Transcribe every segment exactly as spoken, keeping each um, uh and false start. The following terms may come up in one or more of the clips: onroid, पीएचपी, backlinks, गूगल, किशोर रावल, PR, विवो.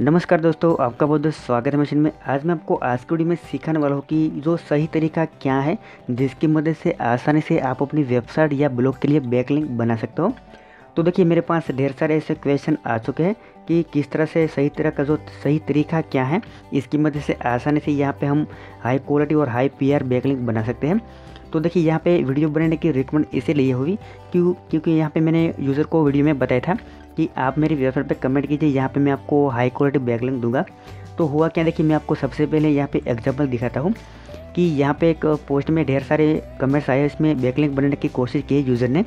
नमस्कार दोस्तों, आपका बहुत बहुत स्वागत है मशीन में। आज मैं आपको आज की वीडियो में सिखाने वाला हूँ कि जो सही तरीका क्या है जिसकी मदद से आसानी से आप अपनी वेबसाइट या ब्लॉग के लिए बैकलिंक बना सकते हो। तो देखिए, मेरे पास ढेर सारे ऐसे क्वेश्चन आ चुके हैं कि किस तरह से सही तरह का जो सही तरीका क्या है इसकी मदद से आसानी से यहाँ पे हम हाई क्वालिटी और हाई पी आर बैकलिंक बना सकते हैं। तो देखिए, यहाँ पे वीडियो बनाने की रिकमेंड इसीलिए हुई क्यों क्योंकि यहाँ पे मैंने यूज़र को वीडियो में बताया था कि आप मेरी वेबसाइट पे कमेंट कीजिए, यहाँ पे मैं आपको हाई क्वालिटी बैकलिंक दूंगा। तो हुआ क्या, देखिए मैं आपको सबसे पहले यहाँ पे एग्जांपल दिखाता हूँ कि यहाँ पे एक पोस्ट में ढेर सारे कमेंट्स आए, इसमें बैकलिंक बनाने की कोशिश की यूज़र ने।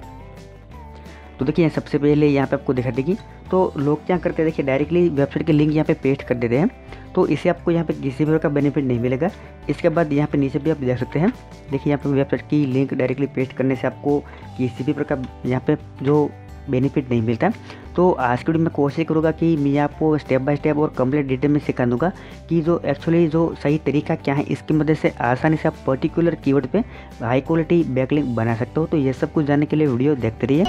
तो देखिए, सबसे पहले यहाँ पे आपको दिखा देगी। तो लोग क्या करते हैं, देखिए डायरेक्टली वेबसाइट के लिंक यहाँ पे पेस्ट कर देते हैं, तो इससे आपको यहाँ पे किसी भी का बेनिफिट नहीं मिलेगा। इसके बाद यहाँ पे नीचे भी आप देख सकते हैं, देखिए यहाँ पे वेबसाइट की लिंक डायरेक्टली पेस्ट करने से आपको किसी भी प्रकार यहाँ पे जो बेनिफिट नहीं मिलता। तो आज के वीडियो में कोशिश करूँगा कि मैं आपको स्टेप बाय स्टेप और कंप्लीट डिटेल में सिखा दूँगा कि जो एक्चुअली जो सही तरीका क्या है, इसकी मदद से आसानी से आप पर्टिकुलर कीवर्ड पे हाई क्वालिटी बैकलिंक बना सकते हो। तो ये सब कुछ जानने के लिए वीडियो देखते रहिए।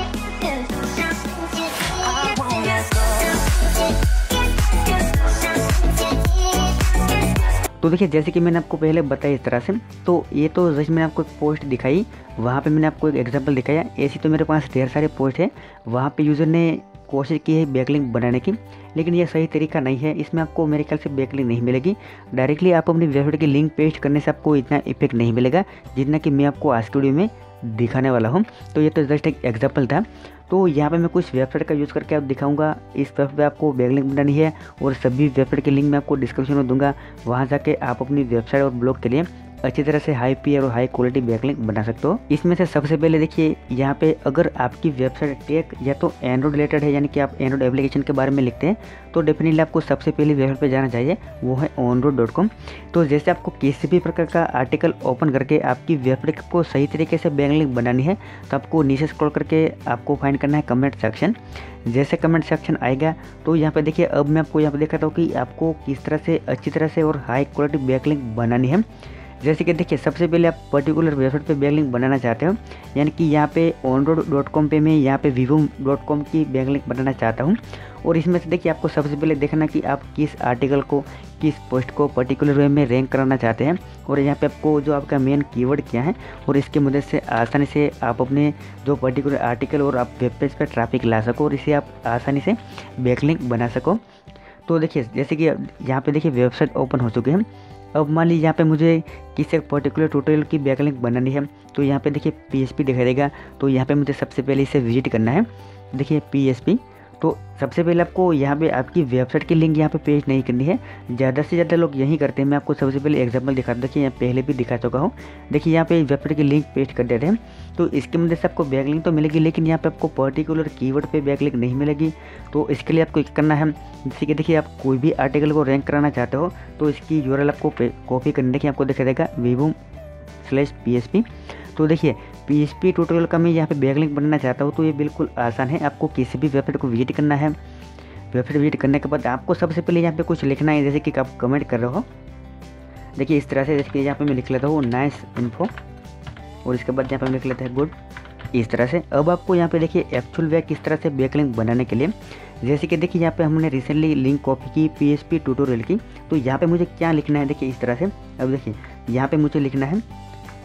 तो देखिए, जैसे कि मैंने आपको पहले बताया इस तरह से, तो ये तो जस्ट मैंने आपको एक पोस्ट दिखाई, वहाँ पे मैंने आपको एक एग्जांपल दिखाया। ऐसी तो मेरे पास ढेर सारे पोस्ट है, वहाँ पे यूज़र ने कोशिश की है बैकलिंक बनाने की, लेकिन ये सही तरीका नहीं है। इसमें आपको मेरे ख्याल से बैकलिंक नहीं मिलेगी। डायरेक्टली आप अपनी वेबसाइट की लिंक पेस्ट करने से आपको इतना इफेक्ट नहीं मिलेगा जितना कि मैं आपको आज के वीडियो में दिखाने वाला हूँ। तो ये तो जस्ट एक एग्जाम्पल था। तो यहाँ पे मैं कुछ वेबसाइट का यूज़ करके आप दिखाऊंगा। इस वेबसाइट पे आपको बैकलिंक बनानी है और सभी वेबसाइट के लिंक मैं आपको डिस्क्रिप्शन में दूंगा, वहाँ जाके आप अपनी वेबसाइट और ब्लॉग के लिए अच्छी तरह से हाई पीआर और हाई क्वालिटी बैकलिंक बना सकते हो। इसमें से सबसे पहले देखिए, यहाँ पे अगर आपकी वेबसाइट टेक या तो एंड्रॉइड रिलेटेड है, यानी कि आप एंड्रॉइड एप्लीकेशन के बारे में लिखते हैं, तो डेफिनेटली आपको सबसे पहले वेबसाइट पे जाना चाहिए, वो है ऑनरोड डॉट कॉम। तो जैसे आपको किसी भी प्रकार का आर्टिकल ओपन करके आपकी वेबसाइट को सही तरीके से बैकलिंक बनानी है, तो आपको नीचे स्क्रॉल करके आपको फाइंड करना है कमेंट सेक्शन। जैसे कमेंट सेक्शन आएगा तो यहाँ पे देखिए, अब मैं आपको यहाँ पे दिखाता हूँ कि आपको किस तरह से अच्छी तरह से और हाई क्वालिटी बैकलिंक बनानी है। जैसे कि देखिए, सबसे पहले आप पर्टिकुलर वेबसाइट पे बैकलिंक बनाना चाहते हो, यानी कि यहाँ पे ऑनरोड डॉट कॉम पे मैं यहाँ पे विवो डॉट कॉम की बैकलिंक बनाना चाहता हूँ। और इसमें से देखिए, आपको सबसे पहले देखना कि आप किस आर्टिकल को, किस पोस्ट को पर्टिकुलर वे में रैंक कराना चाहते हैं, और यहाँ पे आपको जो आपका मेन कीवर्ड क्या है, और इसकी मदद से आसानी से आप अपने जो पर्टिकुलर आर्टिकल और आप वेब पेज पर ट्रैफिक ला सको और इसे आप आसानी से बैकलिंक बना सको। तो देखिए, जैसे कि यहाँ पर देखिए वेबसाइट ओपन हो चुकी है। अब मान लीजिए यहाँ पे मुझे किसी एक पर्टिकुलर ट्यूटोरियल की बैकलिंक बनानी है, तो यहाँ पे देखिए पीएचपी दिखाई देगा। तो यहाँ पे मुझे सबसे पहले इसे विजिट करना है, देखिए पीएचपी। तो सबसे पहले आपको यहाँ पे आपकी वेबसाइट की लिंक यहाँ पे पेस्ट नहीं करनी है, ज़्यादा से ज़्यादा लोग यही करते हैं। मैं आपको सबसे पहले एग्जांपल दिखा दूँ, देखिए यहाँ पहले भी दिखा चुका हूँ। देखिए यहाँ पे वेबसाइट की लिंक पेस्ट कर देते हैं, तो इसकी मदद से आपको बैकलिंक तो मिलेगी, लेकिन यहाँ पे आपको पर्टिकुलर कीवर्ड पे बैकलिंक नहीं मिलेगी। तो इसके लिए आपको करना है, जैसे कि देखिए आप कोई भी आर्टिकल को रैंक कराना चाहते हो, तो इसकी यूआरएल आपको कॉपी करने की आपको दिखा देगा विवो slash P H P. तो देखिए पी एच पी ट्यूटोरियल का मैं यहाँ पे बैकलिंक बनाना चाहता हूँ, तो ये बिल्कुल आसान है। आपको किसी भी वेबसाइट को विजिट करना है, वेबसाइट विजिट करने के बाद आपको सबसे पहले यहाँ पे कुछ लिखना है, जैसे कि आप कमेंट कर रहे हो। देखिए इस तरह से, जैसे कि यहाँ पे मैं लिख लेता हूँ नाइस इन्फो, और इसके बाद यहाँ पे लिख लेता है गुड, इस तरह से। अब आपको यहाँ पे देखिए एक्चुअल वे किस तरह से बैकलिंक बनाने के लिए, जैसे कि देखिए यहाँ पे हमने रिसेंटली लिंक कॉपी की पी एच पी ट्यूटोरियल की, तो यहाँ पे मुझे क्या लिखना है, देखिए इस तरह से। अब देखिए यहाँ पे मुझे लिखना है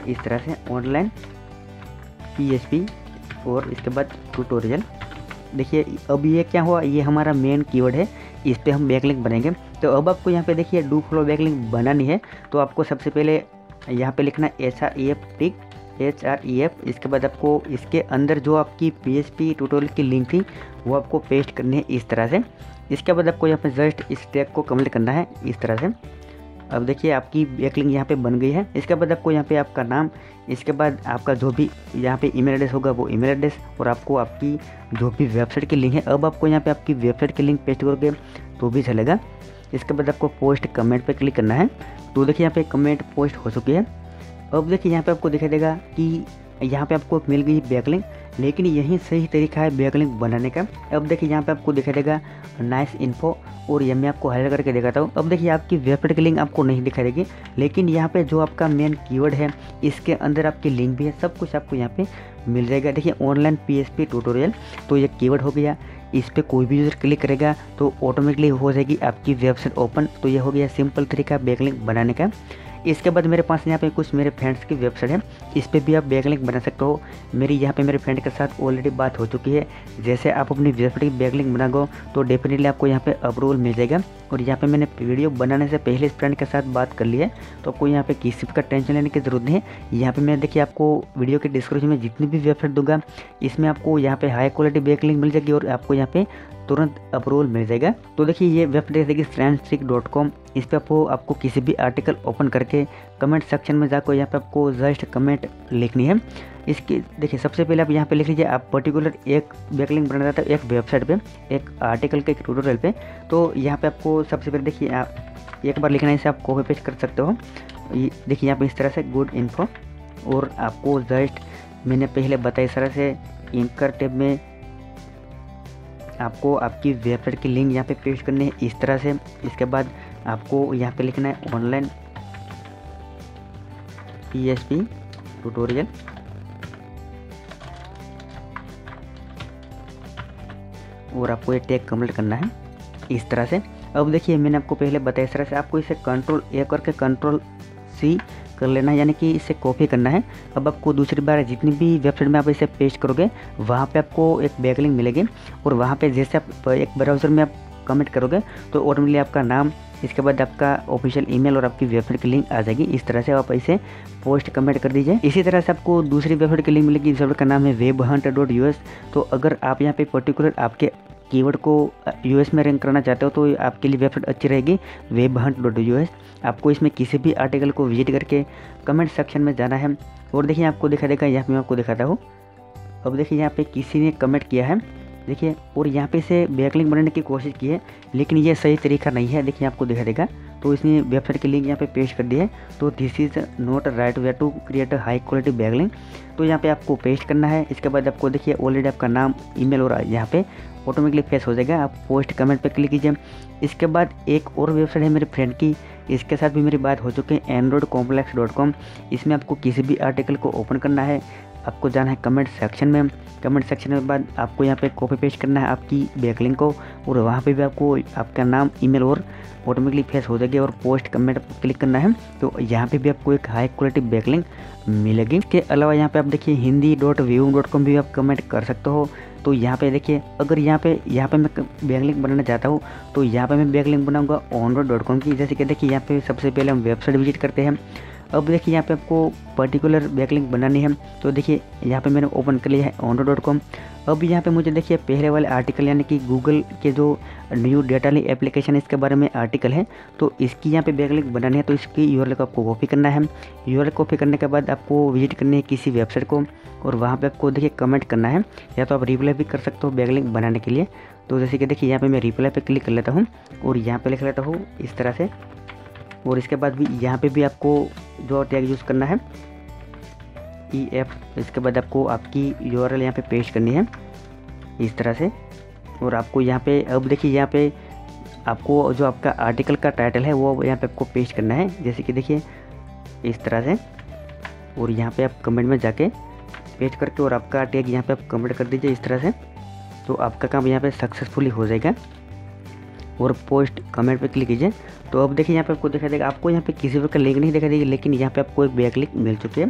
इस तरह से ऑनलाइन पीएचपी और इसके बाद ट्यूटोरियल। देखिए अब ये क्या हुआ, ये हमारा मेन कीवर्ड है, इस पे हम बैकलिंक बनेंगे। तो अब आपको यहाँ पे देखिए डू फॉलो बैकलिंक बनानी है, तो आपको सबसे पहले यहाँ पे लिखना H R E F tick H R E F. इसके बाद आपको इसके अंदर जो आपकी पीएचपी ट्यूटोरियल की लिंक थी वो आपको पेस्ट करनी है इस तरह से। इसके बाद आपको यहाँ पे जस्ट इस टैग को कम्प्लीट करना है इस तरह से। अब देखिए आपकी बैकलिंक यहाँ पे बन गई है। इसके बाद आपको यहाँ पे आपका नाम, इसके बाद आपका जो भी यहाँ पे ईमेल एड्रेस होगा वो ईमेल एड्रेस, और आपको आपकी जो भी वेबसाइट की लिंक है, अब आपको यहाँ पे आपकी वेबसाइट की लिंक पेस्ट करोगे तो भी चलेगा। इसके बाद आपको पोस्ट कमेंट पे क्लिक करना है। तो देखिए यहाँ पे कमेंट पोस्ट हो चुकी है। अब देखिए यहाँ पर आपको दिखाई देगा कि यहाँ पर आपको मिल गई बैकलिंक, लेकिन यही सही तरीका है बैकलिंक बनाने का। अब देखिए यहाँ पे आपको दिखाई देगा नाइस इन्फो, और ये मैं आपको हाईलाइट करके दिखाता हूँ। अब देखिए आपकी वेबसाइट की लिंक आपको नहीं दिखाई देगी, लेकिन यहाँ पे जो आपका मेन कीवर्ड है, इसके अंदर आपकी लिंक भी है, सब कुछ आपको यहाँ पे मिल जाएगा। देखिए ऑनलाइन पीएचपी ट्यूटोरियल, तो ये कीवर्ड हो गया। इस पर कोई भी यूज़र क्लिक करेगा तो ऑटोमेटिकली हो जाएगी आपकी वेबसाइट ओपन। तो यह हो गया सिंपल तरीका बैकलिंक बनाने का। इसके बाद मेरे पास यहाँ पे कुछ मेरे फ्रेंड्स की वेबसाइट है, इस पर भी आप बैकलिंक बना सकते हो। मेरी यहाँ पे मेरे फ्रेंड के साथ ऑलरेडी बात हो चुकी है। जैसे आप अपनी वेबसाइट की बैकलिंक बनाओगे तो डेफिनेटली आपको यहाँ पे अप्रूवल मिल जाएगा। और यहाँ पे मैंने वीडियो बनाने से पहले इस फ्रेंड के साथ बात कर ली है, तो आपको यहाँ पे किसी का टेंशन लेने की जरूरत नहीं है। यहाँ पर मैं देखिए आपको वीडियो के डिस्क्रिप्शन में जितनी भी वेबसाइट दूंगा इसमें आपको यहाँ पर हाई क्वालिटी बैकलिंक मिल जाएगी और आपको यहाँ पर तुरंत अप्रूवल मिल जाएगा। तो देखिए ये वेबसाइट है कि फ्रेंड्स ट्रिक डॉट कॉम। इस पर आपको आपको किसी भी आर्टिकल ओपन करके कमेंट सेक्शन में जाकर यहाँ पे आपको जस्ट कमेंट लिखनी है। इसकी देखिए सबसे पहले आप यहाँ पे लिख लीजिए आप पर्टिकुलर एक बैकलिंक बनाना चाहते हो एक वेबसाइट पे, एक आर्टिकल के ट्यूटोरियल पे। तो यहाँ पे आपको सबसे पहले देखिए आप एक बार लिखना है, इसे आप कॉपी पेस्ट कर सकते हो। देखिए यहाँ पर इस तरह से गुड इन्फो और आपको जस्ट मैंने पहले बताया इस तरह से एंकर टैब में आपको आपकी वेबसाइट की लिंक यहाँ पे पेस्ट करनी है इस तरह से। इसके बाद आपको यहाँ पे लिखना है ऑनलाइन पीएचपी ट्यूटोरियल। और आपको ये टैग कम्प्लीट करना है इस तरह से। अब देखिए मैंने आपको पहले बताया इस तरह से आपको इसे कंट्रोल ए करके कंट्रोल सी कर लेना है, यानी कि इसे कॉपी करना है। अब आपको दूसरी बार जितनी भी वेबसाइट में आप इसे पेस्ट करोगे वहाँ पे आपको एक बैकलिंक मिलेगी। और वहाँ पे जैसे आप एक ब्राउज़र में आप कमेंट करोगे तो ऑटोमेटिकली आपका नाम, इसके बाद आपका ऑफिशियल ईमेल और आपकी वेबसाइट की लिंक आ जाएगी। इस तरह से आप इसे पोस्ट कमेंट कर दीजिए। इसी तरह से आपको दूसरी वेबसाइट की लिंक मिलेगी, इस वेबसाइट का नाम है web hunt dot U S. तो अगर आप यहाँ पर पर्टिकुलर आपके कीवर्ड को यूएस में रैंक करना चाहते हो तो आपके लिए वेबसाइट अच्छी रहेगी web hunt dot U S. आपको इसमें किसी भी आर्टिकल को विजिट करके कमेंट सेक्शन में जाना है। और देखिए आपको दिखा देगा, यहाँ पे मैं आपको दिखाता हूँ। अब देखिए यहाँ पे किसी ने कमेंट किया है देखिए, और यहाँ पे इसे बैकलिंक बनाने की कोशिश की है लेकिन ये सही तरीका नहीं है। देखिए आपको दिखा देगा, तो इसने वेबसाइट की लिंक यहाँ पे पेस्ट कर दी है। तो this is not right way to create a high quality backlink. तो यहाँ पे आपको पेस्ट करना है। इसके बाद आपको देखिए ऑलरेडी आपका नाम, ईमेल और यहाँ पे ऑटोमेटिकली फेस हो जाएगा। आप पोस्ट कमेंट पे क्लिक कीजिए। इसके बाद एक और वेबसाइट है मेरे फ्रेंड की, इसके साथ भी मेरी बात हो चुकी है एंड्रॉइड कॉम्प्लेक्स डॉट कॉम। इसमें आपको किसी भी आर्टिकल को ओपन करना है, आपको जाना है कमेंट सेक्शन में। कमेंट सेक्शन में बाद आपको यहाँ पे कॉपी पेस्ट करना है आपकी बैकलिंक को और वहाँ पे भी आपको आपका नाम, ईमेल और ऑटोमेटिकली फेस हो जाएगी और पोस्ट कमेंट पर क्लिक करना है। तो यहाँ पे भी आपको एक हाई क्वालिटी बैकलिंक मिलेगी। इसके अलावा यहाँ पे आप देखिए Hindi dot view dot com भी आप कमेंट कर सकते हो। तो यहाँ पे देखिए अगर यहाँ पे यहाँ पे मैं बैकलिंक बनाना चाहता हूँ तो यहाँ पे मैं बैकलिंक बनाऊँगा ऑनरोड डॉट कॉम की। जैसे कि देखिए यहाँ पे सबसे पहले हम वेबसाइट विजिट करते हैं। अब देखिए यहाँ पे आपको पर्टिकुलर बैकलिंक बनानी है। तो देखिए यहाँ पे मैंने ओपन कर लिया है ऑनरोड डॉट कॉम। अब यहाँ पे मुझे देखिए पहले वाले आर्टिकल यानी कि गूगल के जो न्यू डेटाली एप्लीकेशन है इसके बारे में आर्टिकल है, तो इसकी यहाँ पे बैकलिंक बनानी है। तो इसकी यूआरएल को आपको कॉपी करना है। यूआरएल कॉपी करने के बाद आपको विजिट करनी है किसी वेबसाइट को और वहाँ पे आपको देखिए कमेंट करना है, या तो आप रिप्लाई भी कर सकते हो बैकलिंक बनाने के लिए। तो जैसे कि देखिए यहाँ पर मैं रिप्लाई पर क्लिक कर लेता हूँ और यहाँ पर लिख लेता हूँ इस तरह से। और इसके बाद भी यहाँ पे भी आपको जो टैग यूज़ करना है ई एफ, इसके बाद आपको आपकी यूआरएल यहाँ पे पेस्ट करनी है इस तरह से। और आपको यहाँ पे अब देखिए यहाँ पे आपको जो आपका आर्टिकल का टाइटल है वो यहाँ पे आपको पेस्ट करना है, जैसे कि देखिए इस तरह से। और यहाँ पे आप कमेंट में जाके पेस्ट करके और आपका टैग यहाँ पे आप कमेंट कर दीजिए इस तरह से। तो आपका काम यहाँ पर सक्सेसफुली हो जाएगा और पोस्ट कमेंट पे क्लिक कीजिए। तो अब देखिए यहाँ पे आपको दिखा देगा, आपको यहाँ पे किसी प्रकार लिंक नहीं दिखा देगी लेकिन यहाँ पे आपको एक बैकलिंक मिल चुकी है।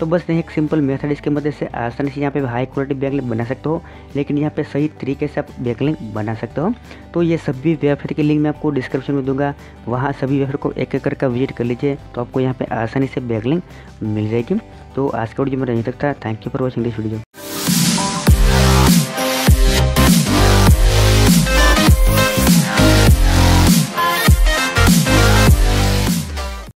तो बस एक सिंपल मेथड, इसके मदद से आसानी से यहाँ पे हाई क्वालिटी बैकलिंक बना सकते हो, लेकिन यहाँ पे सही तरीके से आप बैकलिंक बना सकते हो। तो ये सभी वेबसाइट की लिंक मैं आपको डिस्क्रिप्शन में दूंगा, वहाँ सभी वेबसाइट को एक एक करके विजिट कर लीजिए तो आपको यहाँ पर आसानी से बैकलिंक मिल जाएगी। तो आज का वीडियो मेरा यहीं तक था। Thank you for watching this video.